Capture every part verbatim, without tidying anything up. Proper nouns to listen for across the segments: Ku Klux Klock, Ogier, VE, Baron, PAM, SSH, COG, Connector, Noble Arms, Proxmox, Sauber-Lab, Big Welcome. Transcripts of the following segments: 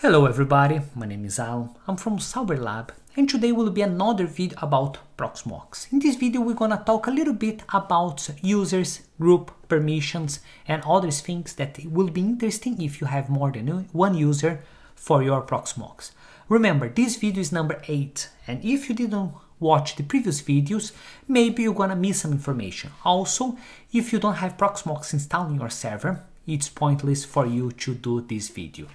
Hello everybody, my name is Alan, I'm from Sauber-Lab, and today will be another video about Proxmox. In this video we're gonna talk a little bit about users, group, permissions and other things that will be interesting if you have more than one user for your Proxmox. Remember, this video is number eight, and if you didn't watch the previous videos, maybe you're gonna miss some information. Also, if you don't have Proxmox installed in your server, it's pointless for you to do this video.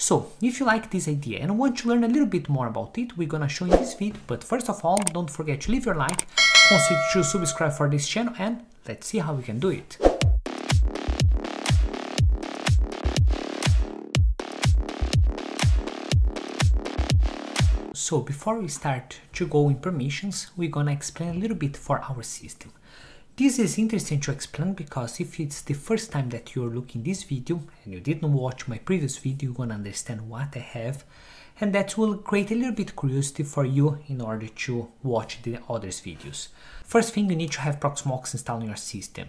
So, if you like this idea and want to learn a little bit more about it, we're gonna show you this video, but first of all, don't forget to leave your like, consider to subscribe for this channel, and let's see how we can do it. So, before we start to go in permissions, we're gonna explain a little bit for our system. This is interesting to explain because if it's the first time that you're looking this video and you didn't watch my previous video, you're gonna understand what I have, and that will create a little bit curiosity for you in order to watch the others videos. First thing, you need to have Proxmox installed in your system.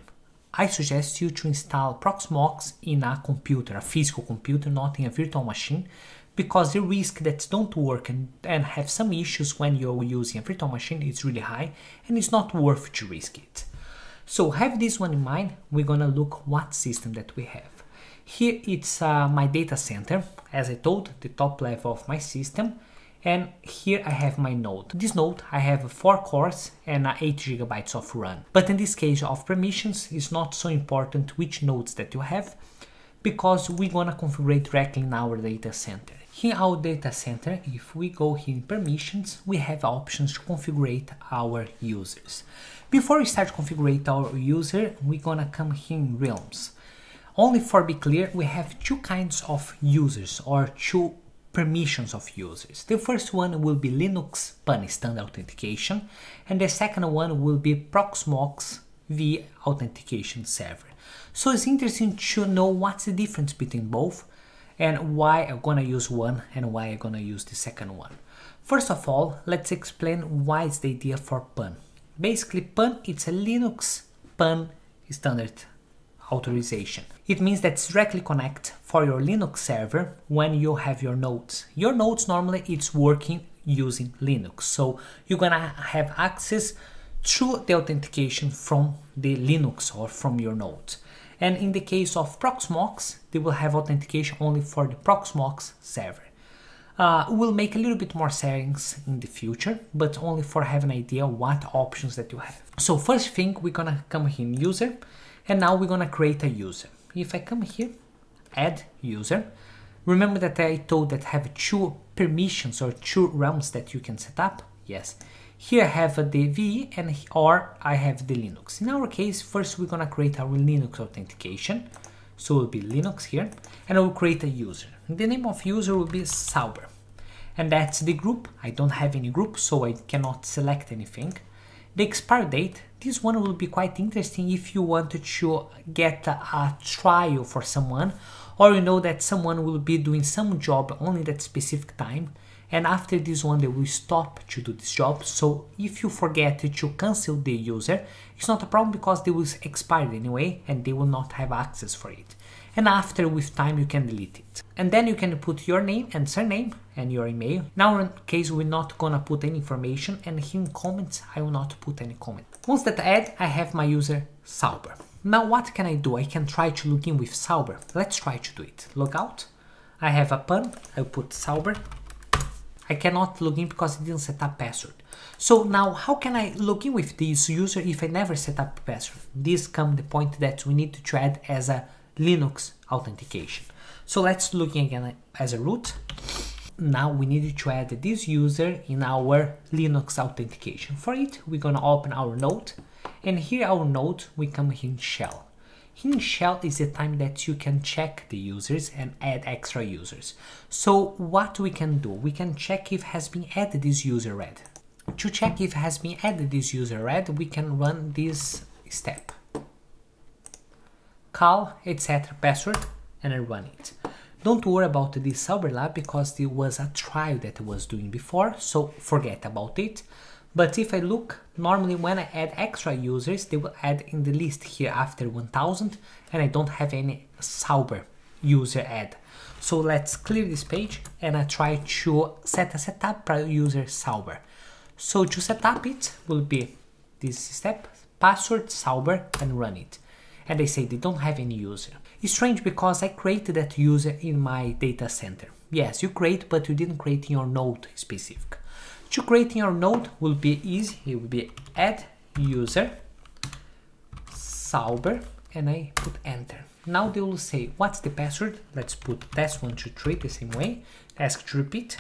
I suggest you to install Proxmox in a computer, a physical computer, not in a virtual machine, because the risk that don't work and, and have some issues when you're using a virtual machine is really high, and it's not worth to risk it. So have this one in mind, we're gonna look what system that we have. Here it's uh, my data center, as I told, the top level of my system, and here I have my node. This node I have four cores and eight gigabytes of RAM. But in this case of permissions, it's not so important which nodes that you have, because we're gonna configure directly in our data center. Here our data center, if we go here in permissions, we have options to configure our users. Before we start configuring our user, we're gonna come here in realms. Only for be clear, we have two kinds of users or two permissions of users. The first one will be Linux P A M standard authentication, and the second one will be Proxmox V E authentication server. So it's interesting to know what's the difference between both and why I'm gonna use one and why I'm gonna use the second one. First of all, let's explain why is the idea for P A M. Basically, P A M, it's a Linux P A M standard authorization. It means that it's directly connect for your Linux server when you have your nodes. Your nodes normally it's working using Linux, so you're gonna have access through the authentication from the Linux or from your nodes. And in the case of Proxmox, they will have authentication only for the Proxmox server. Uh, we'll make a little bit more settings in the future, but only for have an idea what options that you have. So first thing, we're gonna come here in user, and now we're gonna create a user. If I come here, add user, remember that I told that have two permissions or two realms that you can set up? Yes. Here I have the V E and or I have the Linux. In our case, first we're gonna create our Linux authentication. So it will be Linux here, and I will create a user. The name of user will be Sauber. And that's the group. I don't have any group, so I cannot select anything. The expire date, this one will be quite interesting if you wanted to get a, a trial for someone, or you know that someone will be doing some job only that specific time, and after this one they will stop to do this job. So if you forget to cancel the user, it's not a problem because they will expire anyway and they will not have access for it. And after, with time, you can delete it. And then you can put your name and surname and your email. In our case, we're not gonna put any information, and in comments, I will not put any comment. Once that I add, I have my user Sauber. Now what can I do? I can try to log in with Sauber. Let's try to do it. Log out, I have a P A M, I put Sauber. I cannot log in because I didn't set up password. So now how can I log in with this user if I never set up password? This comes the point that we need to add as a Linux authentication. So let's log in again as a root. Now we need to add this user in our Linux authentication. For it, we're gonna open our node, and here our node, we come here in shell. In shell is the time that you can check the users and add extra users. So what we can do, we can check if has been added this user red. To check if has been added this user red, we can run this step. Call etc password and I run it. Don't worry about this Sauber-Lab because there was a trial that I was doing before, so forget about it. But if I look, normally when I add extra users, they will add in the list here after one thousand, and I don't have any Sauber user add. So let's clear this page and I try to set a setup by user Sauber. So to set up it will be this step, password Sauber, and run it. And they say they don't have any user. It's strange because I created that user in my data center. Yes, you create, but you didn't create in your node specific. To create in your node will be easy. It will be add user Sauber and I put enter. Now they will say, what's the password? Let's put test one two three the same way, ask to repeat.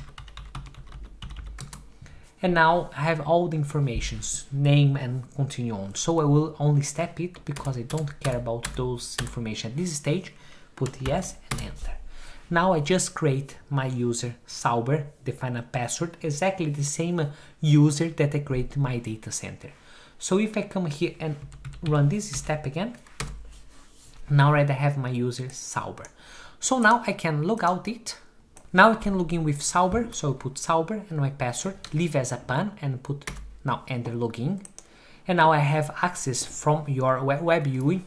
And now I have all the informations, name and continue on. So I will only step it because I don't care about those information at this stage. Put yes and enter. Now I just create my user Sauber, define a password, exactly the same user that I create my data center. So if I come here and run this step again, now I have my user Sauber. So now I can log out it. Now I can log in with Sauber, so I put Sauber and my password, leave as a P A M and put now enter login. And now I have access from your web U I,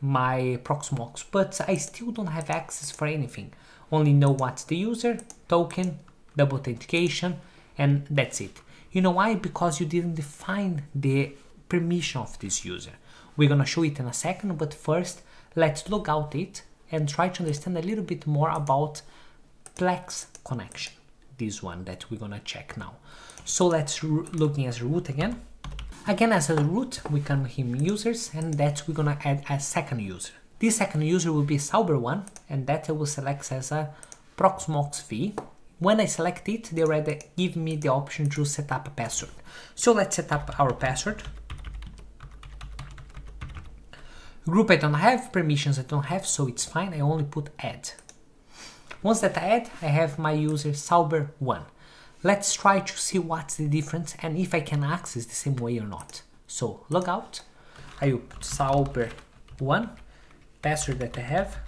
my Proxmox, but I still don't have access for anything. Only know what's the user, token, double authentication, and that's it. You know why? Because you didn't define the permission of this user. We're gonna show it in a second, but first let's log out it and try to understand a little bit more about Plex connection, this one that we're gonna check now. So let's log in as root again. Again, as a root, we can him users, and that we're gonna add a second user. This second user will be Sauber one, and that I will select as a Proxmox V E. When I select it, they already give me the option to set up a password. So let's set up our password. Group I don't have, permissions I don't have, so it's fine, I only put add. Once that I add, I have my user Sauber one. Let's try to see what's the difference and if I can access the same way or not. So log out, I will put Sauber one, password that I have,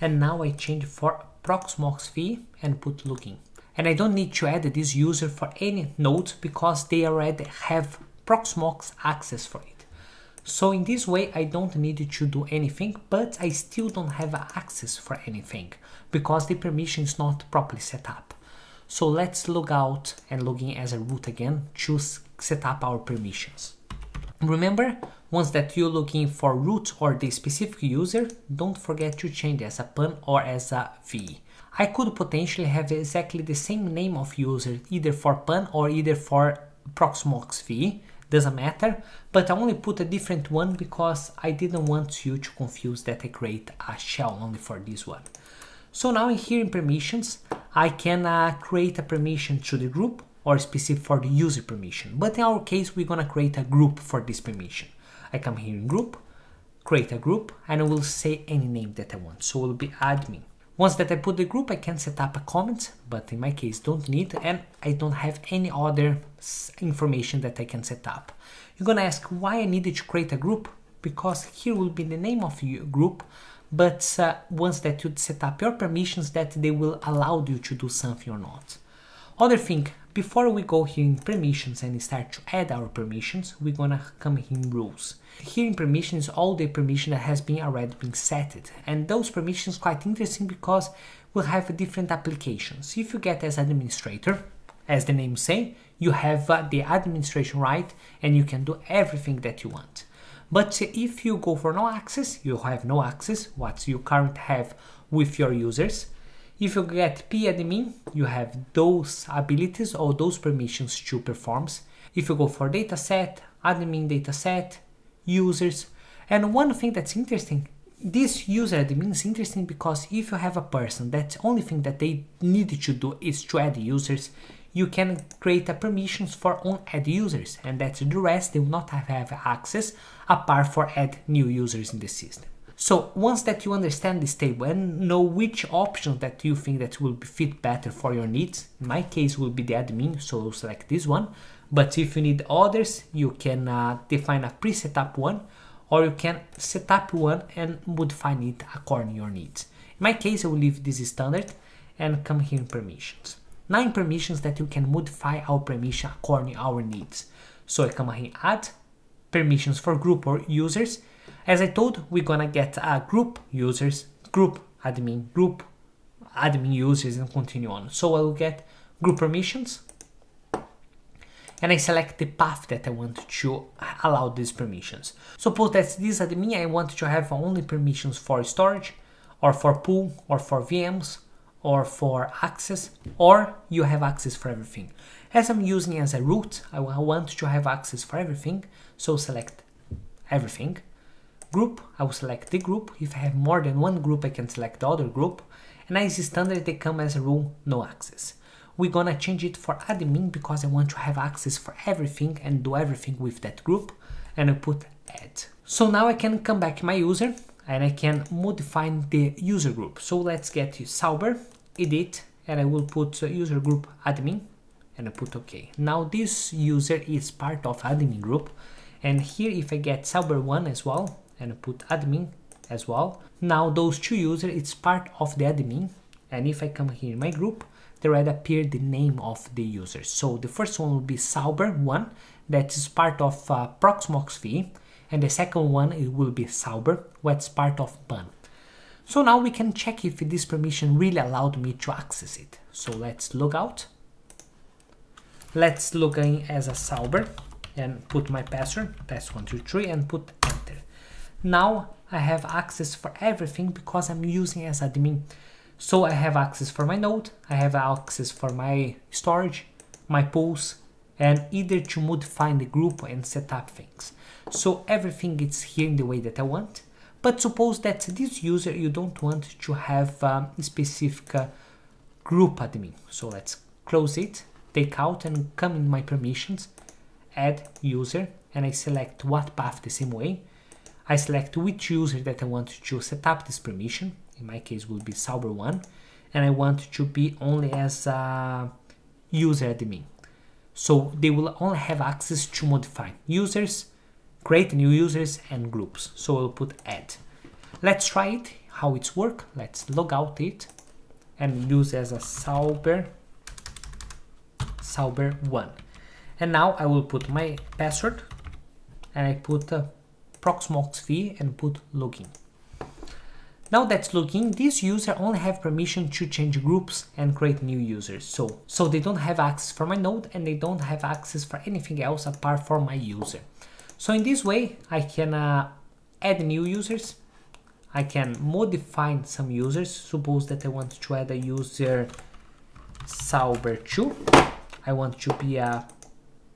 and now I change for Proxmox V E and put login. And I don't need to add this user for any node because they already have Proxmox access for it. So in this way, I don't need to do anything, but I still don't have access for anything because the permission is not properly set up. So let's log out and log in as a root again, choose set up our permissions. Remember, once that you're looking for root or the specific user, don't forget to change as a P A M or as a V E. I could potentially have exactly the same name of user, either for P A M or either for Proxmox V E. Doesn't matter, but I only put a different one because I didn't want you to confuse that I create a shell only for this one. So now here in permissions, I can uh, create a permission to the group or specific for the user permission. But in our case, we're gonna create a group for this permission. I come here in group, create a group, and I will say any name that I want. So it will be admin. Once that I put the group, I can set up a comment, but in my case don't need, and I don't have any other information that I can set up. You're gonna ask why I needed to create a group, because here will be the name of your group, but uh, once that you set up your permissions that they will allow you to do something or not. Other thing, before we go here in permissions and start to add our permissions, we're gonna come here in rules. Here in permissions, all the permission that has been already been set, and those permissions quite interesting because we'll have different applications. If you get as administrator, as the name say, you have uh, the administration right and you can do everything that you want. But if you go for no access, you have no access what you currently have with your users. If you get P admin, you have those abilities or those permissions to performs. If you go for dataset, admin dataset, users, and one thing that's interesting, this user admin is interesting because if you have a person that only thing that they need to do is to add users, you can create a permissions for on add users, and that's the rest they will not have access apart for add new users in the system. So once that you understand this table and know which option that you think that will fit better for your needs, in my case will be the admin, so I'll select this one, but if you need others, you can uh, define a pre-set up one, or you can set up one and modify it according to your needs. In my case, I will leave this standard and come here in permissions. Nine permissions that you can modify our permission according to our needs. So I come here add permissions for group or users. As I told, we're gonna get a group users, group admin, group admin users and continue on. So I will get group permissions and I select the path that I want to allow these permissions. Suppose that this admin, I want to have only permissions for storage or for pool or for V Ms or for access, or you have access for everything. As I'm using as a root, I want to have access for everything, so select everything. Group, I will select the group. If I have more than one group, I can select the other group. And as standard, they come as a rule, no access. We're gonna change it for admin because I want to have access for everything and do everything with that group, and I put add. So now I can come back my user and I can modify the user group. So let's get to Sauber, edit, and I will put user group admin and I put okay. Now this user is part of admin group, and here if I get Sauber one as well, and I put admin as well. Now those two users, it's part of the admin, and if I come here in my group, there will appear the name of the user. So the first one will be Sauber one, that is part of uh, Proxmox V E, and the second one it will be Sauber, what's part of P A M. So now we can check if this permission really allowed me to access it. So let's log out. Let's log in as a Sauber and put my password, test one two three, and put enter. Now I have access for everything because I'm using as admin. So I have access for my node, I have access for my storage, my pools, and either to modify the group and set up things. So everything is here in the way that I want. But suppose that this user, you don't want to have um, a specific uh, group admin. So let's close it, take out and come in my permissions, add user, and I select what path the same way. I select which user that I want to set up this permission, in my case will be Sauber one, and I want to be only as a user admin. So they will only have access to modify users, create new users and groups. So I'll put add. Let's try it, how it's work. Let's log out it and use as a Sauber, Sauber one. And now I will put my password and I put a Proxmox V and put login. Now that's login, this user only have permission to change groups and create new users. So, so they don't have access for my node and they don't have access for anything else apart from my user. So in this way, I can uh, add new users. I can modify some users. Suppose that I want to add a user Sauber two. I want to be a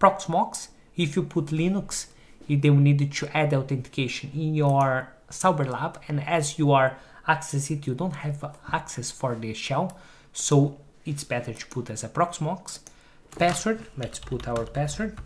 Proxmox. If you put Linux, they will need to add authentication in your Sauber-Lab, and as you are accessing it, you don't have access for the shell, so it's better to put as a Proxmox. Password, let's put our password.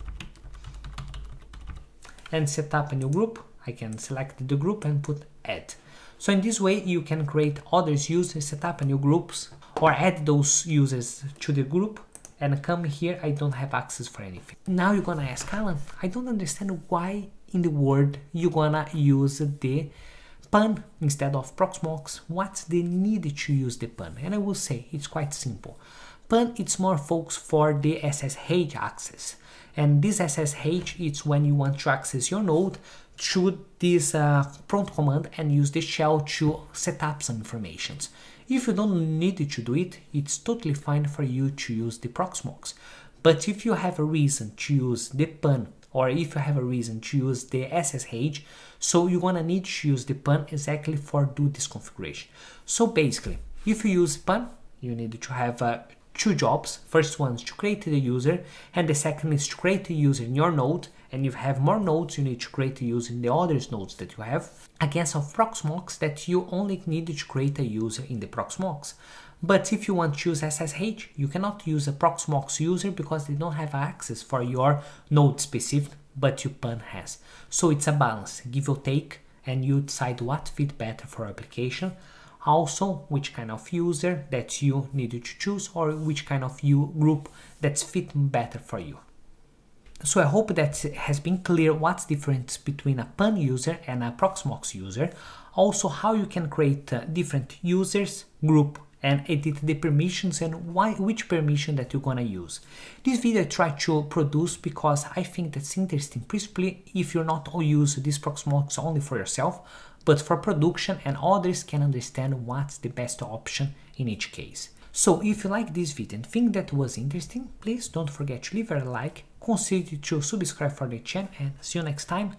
And set up a new group. I can select the group and put add. So in this way, you can create others users, set up a new groups, or add those users to the group. And come here, I don't have access for anything. Now you're gonna ask, Alan, I don't understand why in the world you're gonna use the P A M instead of Proxmox. What's the need to use the P A M? And I will say, it's quite simple. P A M, it's more focused for the S S H access. And this S S H, it's when you want to access your node to this uh, prompt command and use the shell to set up some informations. If you don't need to do it, it's totally fine for you to use the Proxmox. But if you have a reason to use the P A M, or if you have a reason to use the S S H, so you're gonna need to use the P A M exactly for do this configuration. So basically, if you use P A M, you need to have uh, two jobs. First one is to create the user, and the second is to create a user in your node. And if you have more nodes, you need to create a user in the other nodes that you have. Against of Proxmox, that you only need to create a user in the Proxmox. But if you want to use S S H, you cannot use a Proxmox user because they don't have access for your node specific, but your P A M has. So it's a balance, give or take, and you decide what fit better for application. Also, which kind of user that you need to choose, or which kind of you group that's fit better for you. So I hope that has been clear what's the difference between a P A M user and a Proxmox user. Also, how you can create uh, different users, group, and edit the permissions and why, which permission that you're gonna use. This video I try to produce because I think that's interesting, principally if you're not all use this Proxmox only for yourself, but for production and others can understand what's the best option in each case. So if you like this video and think that was interesting, please don't forget to leave a like, consider to subscribe for the channel, and see you next time.